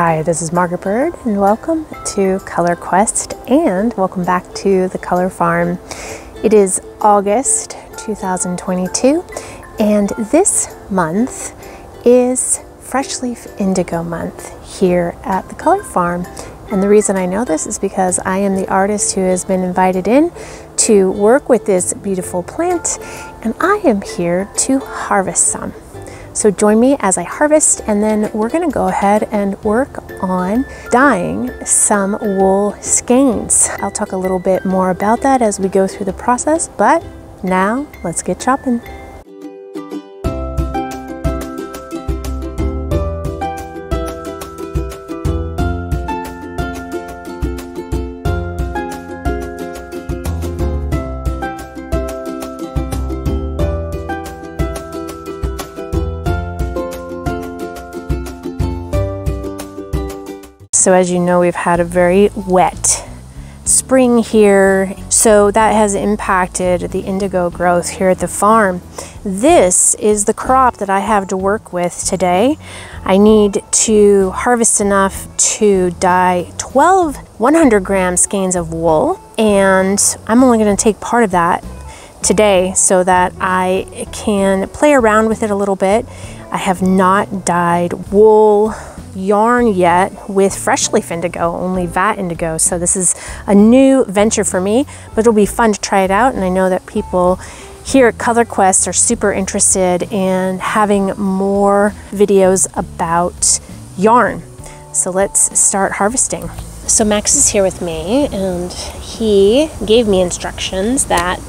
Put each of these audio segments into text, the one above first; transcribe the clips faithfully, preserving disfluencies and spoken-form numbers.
Hi, this is Margaret Byrd and welcome to Color Quest and welcome back to The Color Farm. It is August two thousand twenty-two and this month is Fresh Leaf Indigo Month here at The Color Farm. And the reason I know this is because I am the artist who has been invited in to work with this beautiful plant, and I am here to harvest some. So join me as I harvest, and then we're gonna go ahead and work on dyeing some wool skeins. I'll talk a little bit more about that as we go through the process, but now let's get chopping. So as you know, we've had a very wet spring here, so that has impacted the indigo growth here at the farm. This is the crop that I have to work with today. I need to harvest enough to dye twelve one hundred gram skeins of wool, and I'm only going to take part of that today so that I can play around with it a little bit. I have not dyed wool yarn yet with Fresh Leaf Indigo, only vat indigo, so this is a new venture for me, but it'll be fun to try it out. And I know that people here at Color Quest are super interested in having more videos about yarn, so let's start harvesting. So Max is here with me, and he gave me instructions that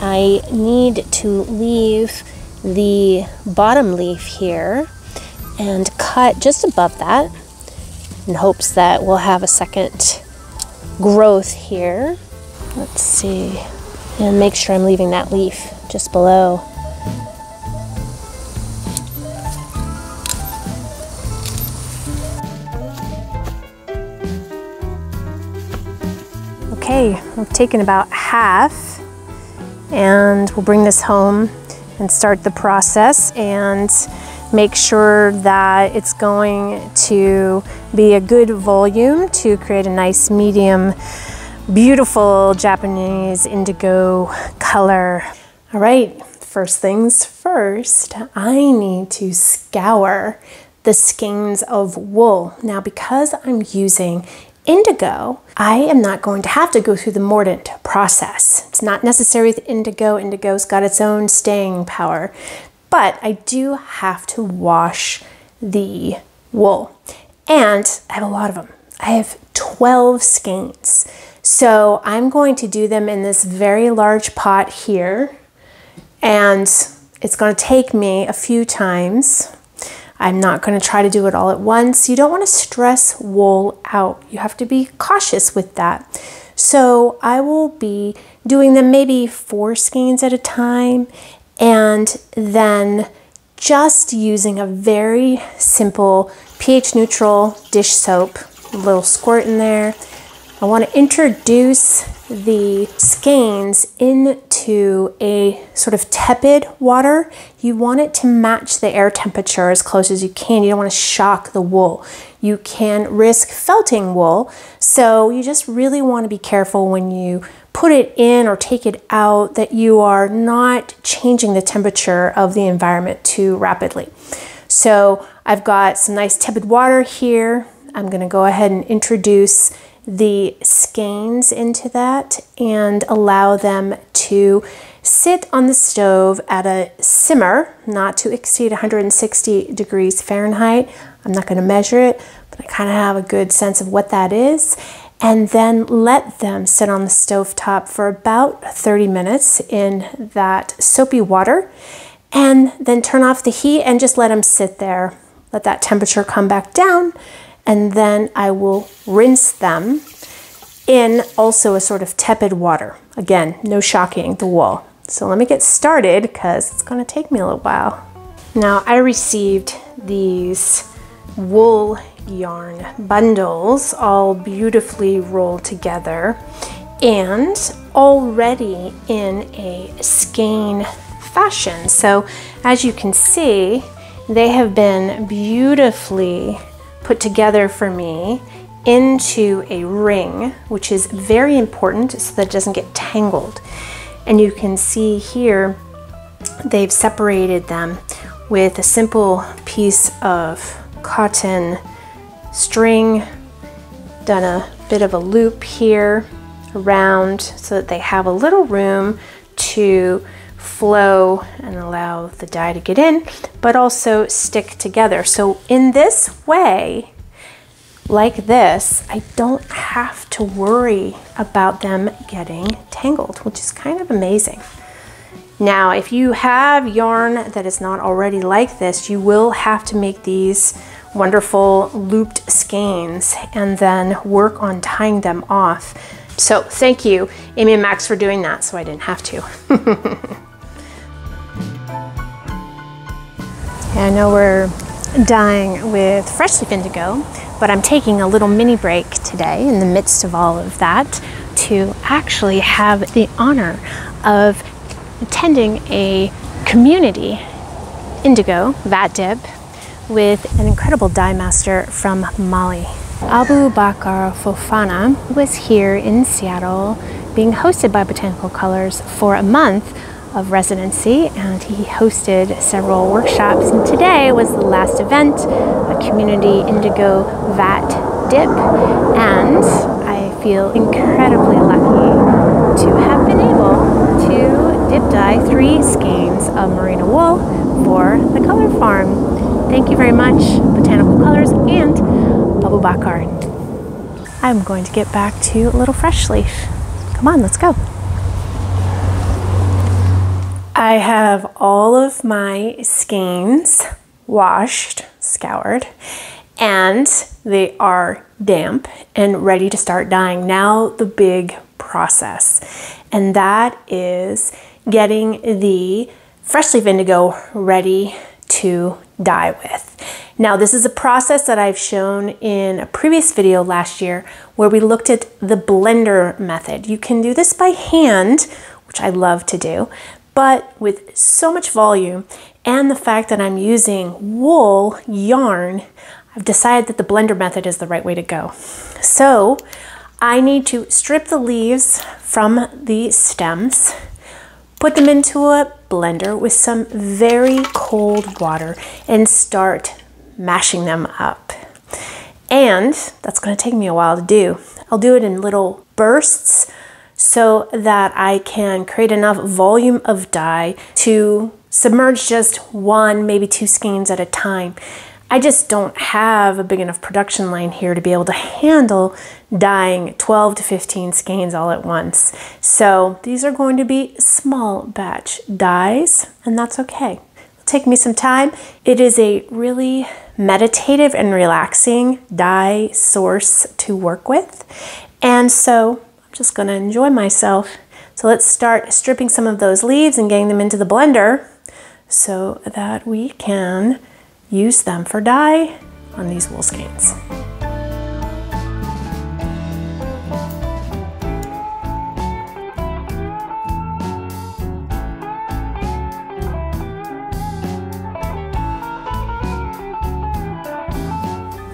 I need to leave the bottom leaf here and cut just above that in hopes that we'll have a second growth here. Let's see, and make sure I'm leaving that leaf just below. Okay, I've taken about half, and we'll bring this home and start the process and make sure that it's going to be a good volume to create a nice medium, beautiful Japanese indigo color. All right, first things first, I need to scour the skeins of wool. Now, because I'm using indigo, I am not going to have to go through the mordant process. It's not necessary with indigo. Indigo's got its own staying power. But I do have to wash the wool, and I have a lot of them. I have twelve skeins. So I'm going to do them in this very large pot here, and it's gonna take me a few times. I'm not gonna try to do it all at once. You don't wanna stress wool out. You have to be cautious with that. So I will be doing them maybe four skeins at a time, and then just using a very simple pH neutral dish soap, a little squirt in there. I want to introduce the skeins into a sort of tepid water. You want it to match the air temperature as close as you can. You don't want to shock the wool. You can risk felting wool, so you just really want to be careful when you put it in or take it out that you are not changing the temperature of the environment too rapidly. So I've got some nice tepid water here. I'm going to go ahead and introduce the skeins into that and allow them to sit on the stove at a simmer, not to exceed one hundred sixty degrees Fahrenheit. I'm not going to measure it, but I kind of have a good sense of what that is. And then let them sit on the stovetop for about thirty minutes in that soapy water, and then turn off the heat and just let them sit there. Let that temperature come back down, and then I will rinse them in also a sort of tepid water. Again, no shocking the wool. So let me get started because it's gonna take me a little while. Now, I received these wool yarn bundles all beautifully rolled together and already in a skein fashion. So as you can see, they have been beautifully put together for me into a ring, which is very important so that it doesn't get tangled. And you can see here they've separated them with a simple piece of cotton string, done a bit of a loop here around so that they have a little room to flow and allow the dye to get in, but also stick together. So in this way, like this, I don't have to worry about them getting tangled, which is kind of amazing. Now, if you have yarn that is not already like this, you will have to make these wonderful looped skeins and then work on tying them off. So thank you, Amy and Max, for doing that so I didn't have to. I know we're dyeing with Fresh Leaf Indigo, but I'm taking a little mini break today in the midst of all of that to actually have the honor of attending a community indigo vat dip with an incredible dye master from Mali. Abu Bakar Fofana was here in Seattle being hosted by Botanical Colors for a month of residency, and he hosted several workshops, and today was the last event, a community indigo vat dip, and I feel incredibly lucky to have been able to dip dye three skeins of merino wool for The Color Farm. Thank you very much, Botanical Colors and Abu Bakar. I'm going to get back to Little Fresh Leaf. Come on, let's go. I have all of my skeins washed, scoured, and they are damp and ready to start dyeing. Now the big process, and that is getting the Fresh Leaf Indigo ready to dye with. Now, this is a process that I've shown in a previous video last year where we looked at the blender method. You can do this by hand, which I love to do, but with so much volume and the fact that I'm using wool yarn, I've decided that the blender method is the right way to go. So I need to strip the leaves from the stems, put them into a blender with some very cold water, and start mashing them up. And that's going to take me a while to do. I'll do it in little bursts so that I can create enough volume of dye to submerge just one, maybe two skeins at a time. I just don't have a big enough production line here to be able to handle dyeing twelve to fifteen skeins all at once. So these are going to be small batch dyes, and that's okay. Take me some time. It is a really meditative and relaxing dye source to work with, and so I'm just going to enjoy myself. So let's start stripping some of those leaves and getting them into the blender so that we can use them for dye on these wool skeins.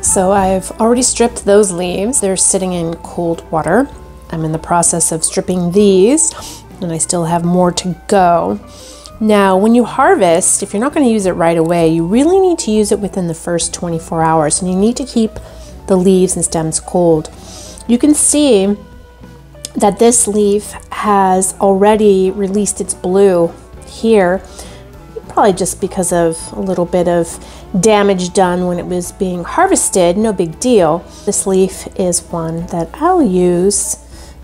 So I've already stripped those leaves. They're sitting in cold water. I'm in the process of stripping these, and I still have more to go. Now, when you harvest, if you're not going to use it right away, you really need to use it within the first twenty-four hours, and you need to keep the leaves and stems cold. You can see that this leaf has already released its blue here, probably just because of a little bit of damage done when it was being harvested, no big deal. This leaf is one that I'll use,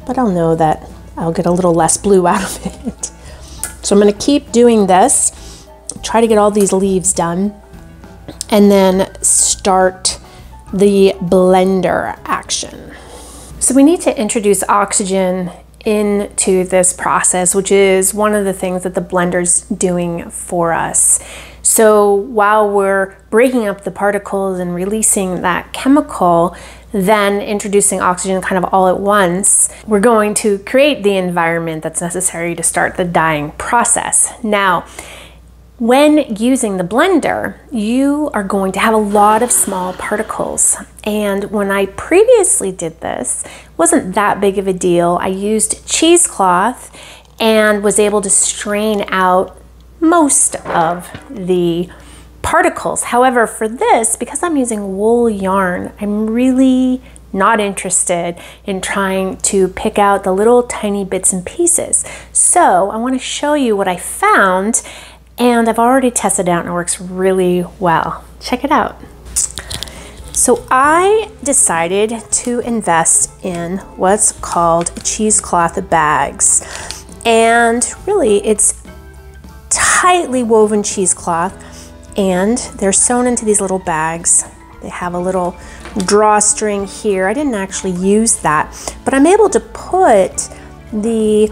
but I'll know that I'll get a little less blue out of it. So I'm going to keep doing this, try to get all these leaves done, and then start the blender action. So we need to introduce oxygen into this process, which is one of the things that the blender's doing for us. So while we're breaking up the particles and releasing that chemical, then introducing oxygen kind of all at once, we're going to create the environment that's necessary to start the dyeing process. Now, When using the blender, you are going to have a lot of small particles. And when I previously did this, it wasn't that big of a deal. I used cheesecloth and was able to strain out most of the particles. However, for this, because I'm using wool yarn, I'm really not interested in trying to pick out the little tiny bits and pieces. So I want to show you what I found, and I've already tested it out and it works really well. Check it out. So I decided to invest in what's called cheesecloth bags. And really it's tightly woven cheesecloth, and they're sewn into these little bags. They have a little drawstring here. I didn't actually use that, but I'm able to put the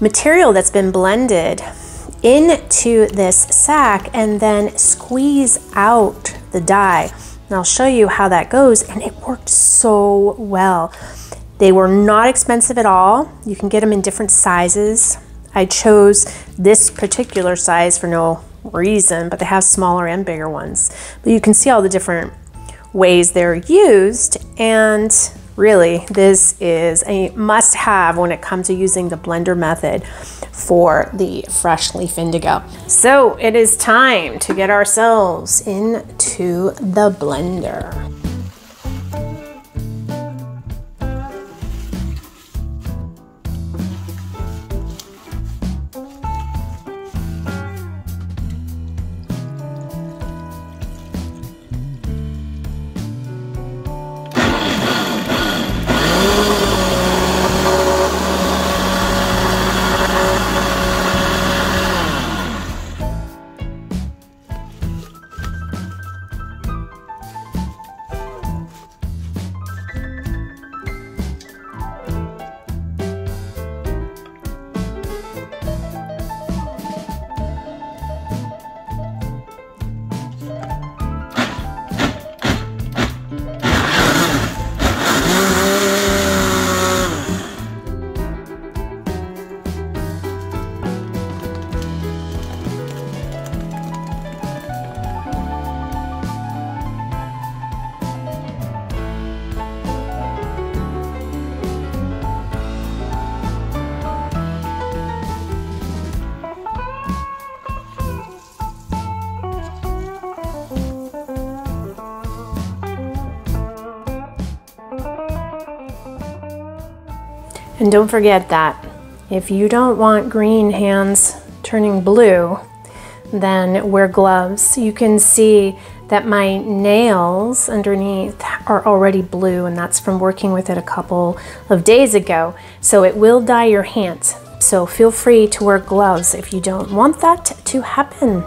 material that's been blended into this sack and then squeeze out the dye. And I'll show you how that goes, and it worked so well. They were not expensive at all. You can get them in different sizes. I chose this particular size for no reason, but they have smaller and bigger ones. But you can see all the different ways they're used, and really this is a must-have when it comes to using the blender method for the Fresh Leaf Indigo. So it is time to get ourselves into the blender. And don't forget that if you don't want green hands turning blue, then wear gloves. You can see that my nails underneath are already blue, and that's from working with it a couple of days ago. So it will dye your hands. So feel free to wear gloves if you don't want that to happen.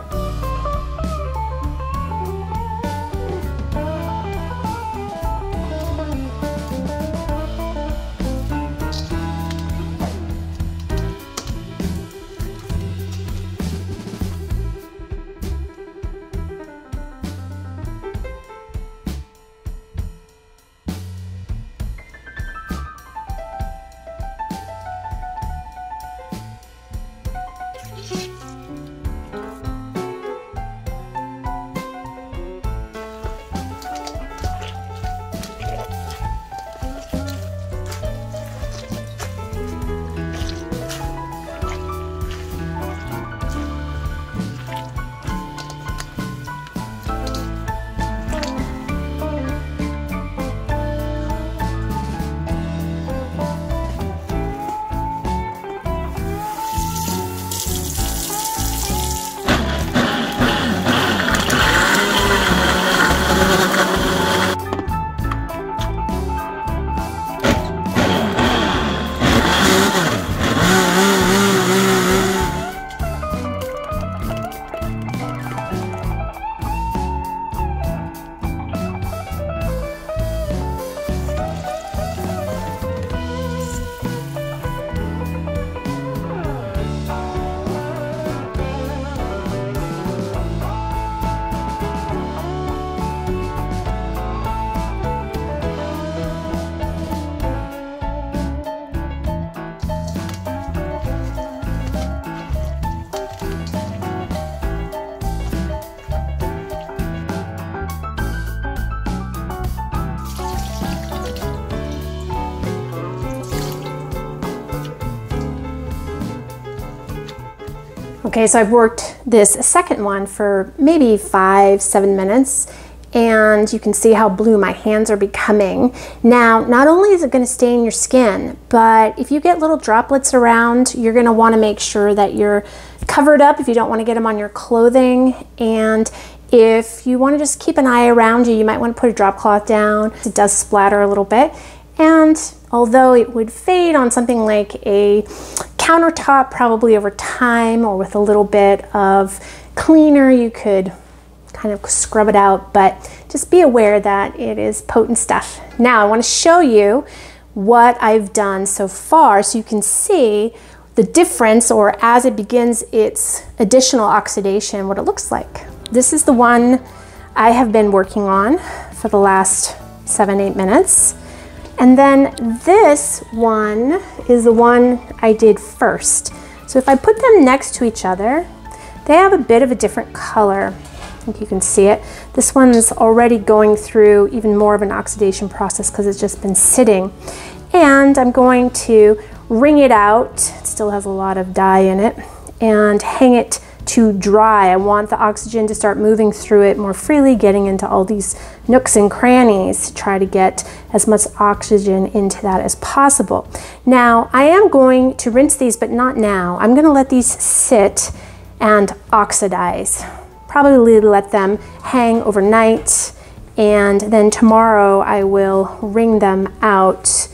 Okay, so I've worked this second one for maybe five, seven minutes, and you can see how blue my hands are becoming. Now, not only is it gonna stain your skin, but if you get little droplets around, you're gonna wanna make sure that you're covered up if you don't wanna get them on your clothing. And if you wanna just keep an eye around you, you might wanna put a drop cloth down. It does splatter a little bit. And although it would fade on something like a countertop probably over time, or with a little bit of cleaner, you could kind of scrub it out, but just be aware that it is potent stuff. Now I want to show you what I've done so far so you can see the difference, or as it begins its additional oxidation, what it looks like. This is the one I have been working on for the last seven, eight minutes. And then this one is the one I did first. So if I put them next to each other, they have a bit of a different color. I think you can see it. This one's already going through even more of an oxidation process because it's just been sitting. And I'm going to wring it out. It still has a lot of dye in it, and hang it to dry. I want the oxygen to start moving through it more freely, getting into all these nooks and crannies to try to get as much oxygen into that as possible. Now, I am going to rinse these, but not now. I'm gonna let these sit and oxidize. Probably let them hang overnight, and then tomorrow I will wring them out.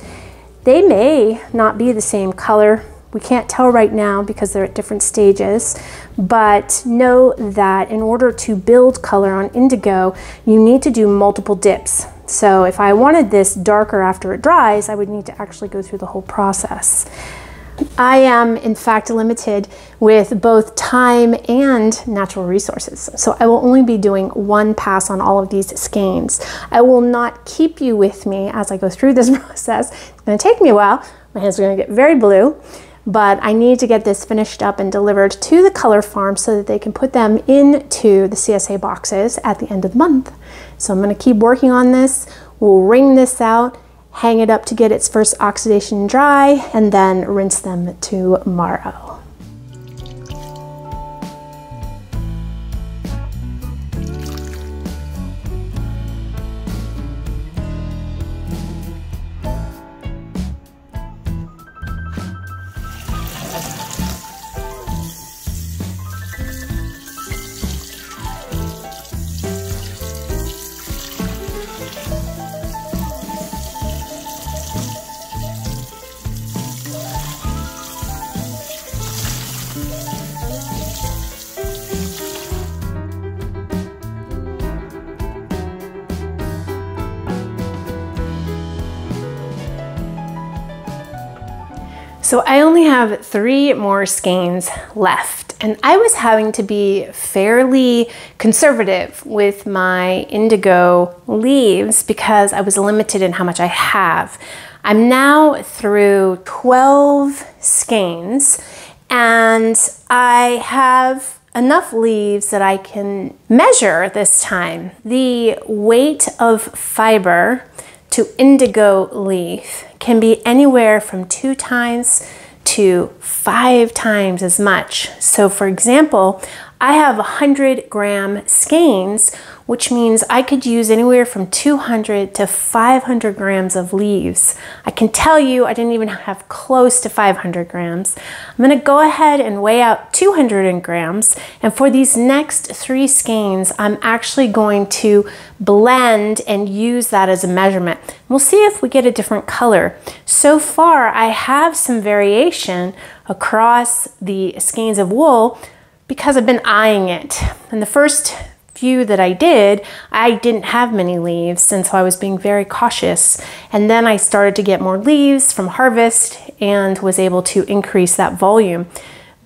They may not be the same color. We can't tell right now because they're at different stages, but know that in order to build color on indigo, you need to do multiple dips. So if I wanted this darker after it dries, I would need to actually go through the whole process. I am, in fact, limited with both time and natural resources. So I will only be doing one pass on all of these skeins. I will not keep you with me as I go through this process. It's gonna take me a while. My hands are gonna get very blue, but I need to get this finished up and delivered to the Color Farm so that they can put them into the C S A boxes at the end of the month. So I'm gonna keep working on this. We'll wring this out, hang it up to get its first oxidation dry, and then rinse them tomorrow. So I only have three more skeins left, and I was having to be fairly conservative with my indigo leaves because I was limited in how much I have. I'm now through twelve skeins, and I have enough leaves that I can measure this time. The weight of fiber to indigo leaf can be anywhere from two times to five times as much. So for example, I have one hundred gram skeins, which means I could use anywhere from two hundred to five hundred grams of leaves. I can tell you I didn't even have close to five hundred grams. I'm gonna go ahead and weigh out two hundred grams, and for these next three skeins, I'm actually going to blend and use that as a measurement. We'll see if we get a different color. So far, I have some variation across the skeins of wool because I've been eyeing it. And the first few that I did, I didn't have many leaves, and so I was being very cautious. And then I started to get more leaves from harvest and was able to increase that volume.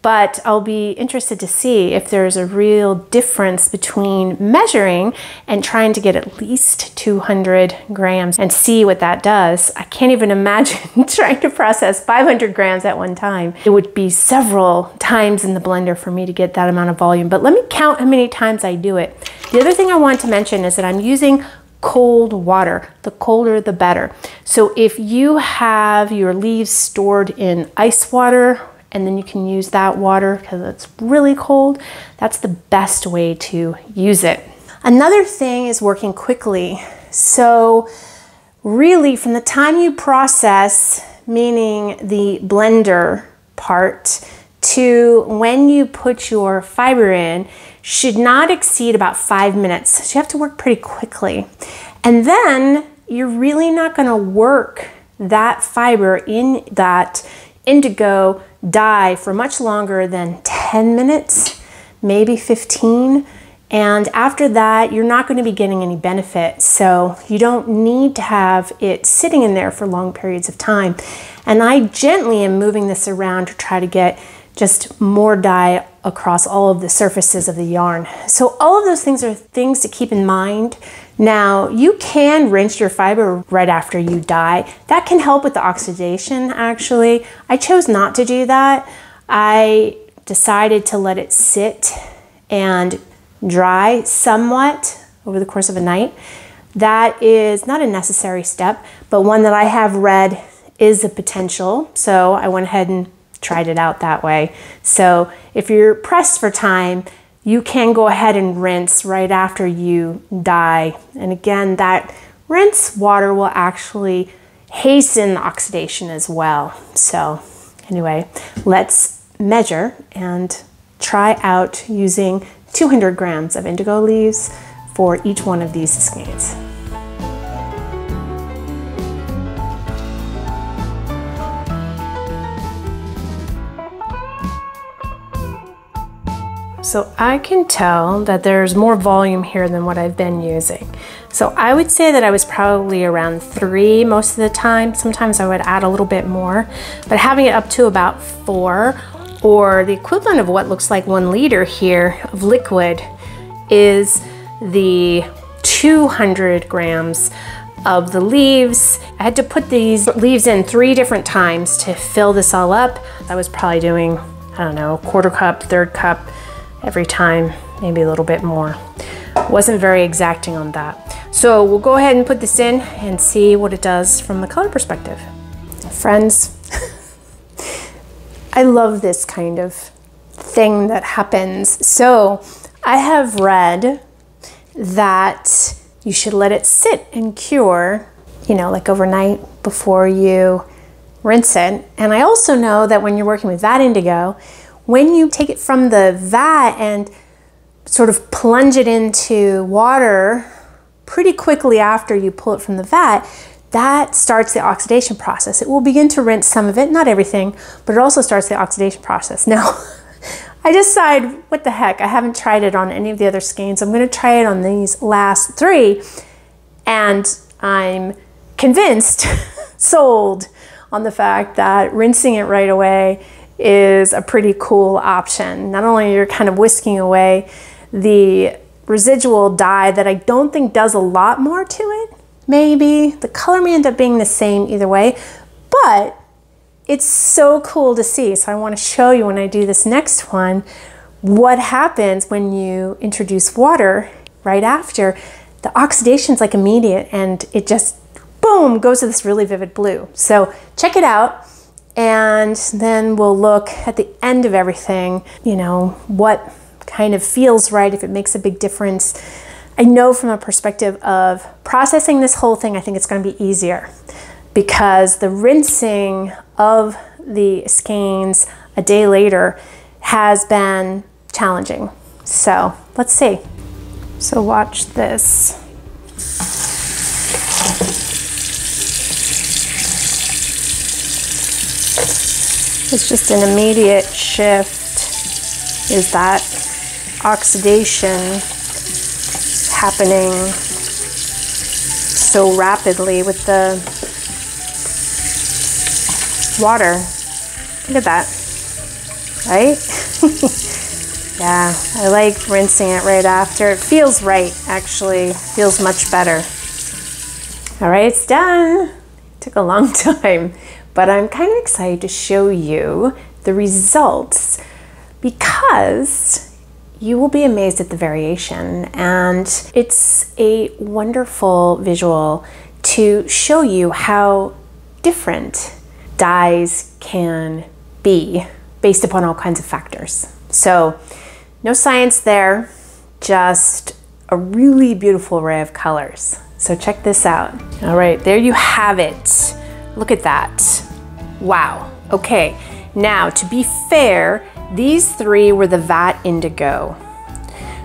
But I'll be interested to see if there's a real difference between measuring and trying to get at least two hundred grams and see what that does. I can't even imagine trying to process five hundred grams at one time. It would be several times in the blender for me to get that amount of volume, but let me count how many times I do it. The other thing I want to mention is that I'm using cold water. The colder, the better. So if you have your leaves stored in ice water and then you can use that water because it's really cold. That's the best way to use it. Another thing is working quickly. So really from the time you process, meaning the blender part, to when you put your fiber in should not exceed about five minutes. So you have to work pretty quickly. And then you're really not gonna work that fiber in that indigo dye for much longer than ten minutes, maybe fifteen. And after that, you're not gonna be getting any benefit. So you don't need to have it sitting in there for long periods of time. And I gently am moving this around to try to get just more dye across all of the surfaces of the yarn. So all of those things are things to keep in mind. Now, you can rinse your fiber right after you dye. That can help with the oxidation, actually. I chose not to do that. I decided to let it sit and dry somewhat over the course of a night. That is not a necessary step, but one that I have read is a potential. So I went ahead and tried it out that way. So if you're pressed for time, you can go ahead and rinse right after you dye. And again, that rinse water will actually hasten oxidation as well. So anyway, let's measure and try out using two hundred grams of indigo leaves for each one of these skeins. So I can tell that there's more volume here than what I've been using. So I would say that I was probably around three most of the time. Sometimes I would add a little bit more, but having it up to about four, or the equivalent of what looks like one liter here of liquid, is the two hundred grams of the leaves. I had to put these leaves in three different times to fill this all up. I was probably doing, I don't know, quarter cup, third cup, every time, maybe a little bit more. Wasn't very exacting on that. So we'll go ahead and put this in and see what it does from the color perspective. Friends, I love this kind of thing that happens. So I have read that you should let it sit and cure, you know, like overnight before you rinse it. And I also know that when you're working with vat indigo, when you take it from the vat and sort of plunge it into water pretty quickly after you pull it from the vat, that starts the oxidation process. It will begin to rinse some of it, not everything, but it also starts the oxidation process. Now, I decide, what the heck, I haven't tried it on any of the other skeins. I'm gonna try it on these last three, and I'm convinced, sold on the fact that rinsing it right away is a pretty cool option. Not only you're kind of whisking away the residual dye that I don't think does a lot more to it, maybe. The color may end up being the same either way, but it's so cool to see. So I want to show you when I do this next one what happens when you introduce water right after. The oxidation's like immediate and it just, boom, goes to this really vivid blue. So check it out. And then we'll look at the end of everything, you know, what kind of feels right, if it makes a big difference. I know from a perspective of processing this whole thing, I think it's gonna be easier because the rinsing of the skeins a day later has been challenging. So let's see. So watch this. It's just an immediate shift, is that oxidation happening so rapidly with the water. Look at that, right? Yeah, I like rinsing it right after. It feels right, actually. It feels much better. All right, it's done. It took a long time, but I'm kind of excited to show you the results because you will be amazed at the variation. And it's a wonderful visual to show you how different dyes can be based upon all kinds of factors. So no science there, just a really beautiful array of colors. So check this out. All right, there you have it. Look at that. Wow. Okay, now to be fair, these three were the vat indigo,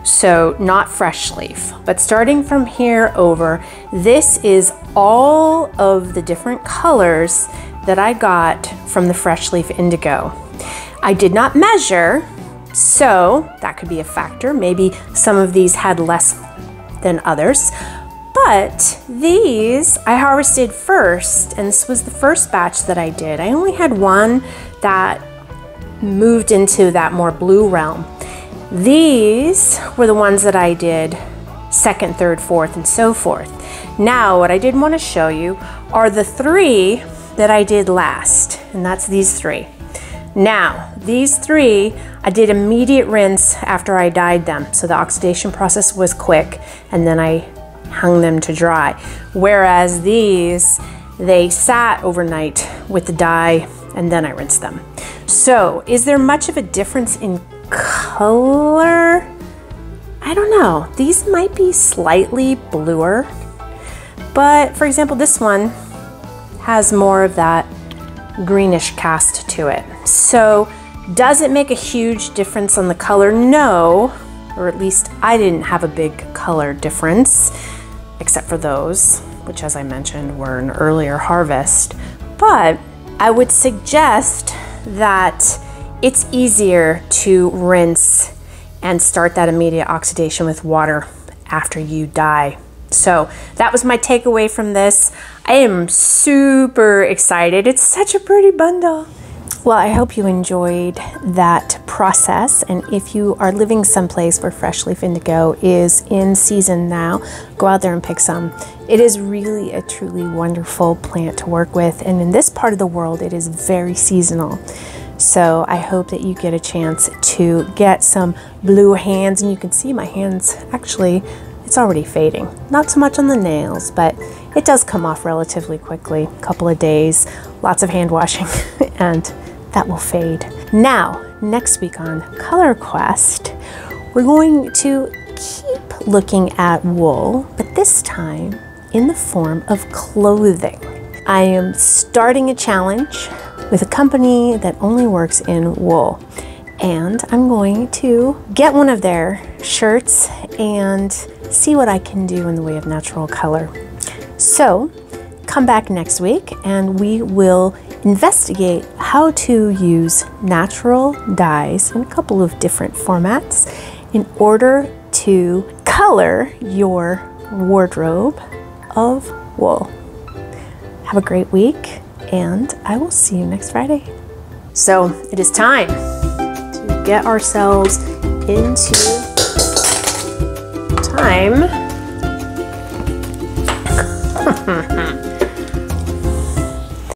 so not fresh leaf. But starting from here over, this is all of the different colors that I got from the fresh leaf indigo. I did not measure, so that could be a factor. Maybe some of these had less than others, but these I harvested first, and this was the first batch that I did. I only had one that moved into that more blue realm. These were the ones that I did second, third, fourth, and so forth. Now, what I did want to show you are the three that I did last, and that's these three. Now, these three, I did immediate rinse after I dyed them. So the oxidation process was quick, and then I hung them to dry. Whereas these, they sat overnight with the dye, and then I rinsed them. So, is there much of a difference in color? I don't know. These might be slightly bluer, but for example, this one has more of that greenish cast to it. So does it make a huge difference on the color? No, or at least I didn't have a big color difference, except for those, which as I mentioned were an earlier harvest. But I would suggest that it's easier to rinse and start that immediate oxidation with water after you dye. So that was my takeaway from this. I am super excited. It's such a pretty bundle. Well, I hope you enjoyed that process. And if you are living someplace where fresh leaf indigo is in season now, go out there and pick some. It is really a truly wonderful plant to work with. And in this part of the world, it is very seasonal. So I hope that you get a chance to get some blue hands, and you can see my hands, actually, it's already fading. Not so much on the nails, but it does come off relatively quickly, a couple of days, lots of hand washing, and that will fade. Now, next week on Color Quest, we're going to keep looking at wool, but this time in the form of clothing. I am starting a challenge with a company that only works in wool, and I'm going to get one of their shirts and see what I can do in the way of natural color. So come back next week and we will investigate how to use natural dyes in a couple of different formats in order to color your wardrobe of wool. Have a great week, and I will see you next Friday. So it is time to get ourselves into time.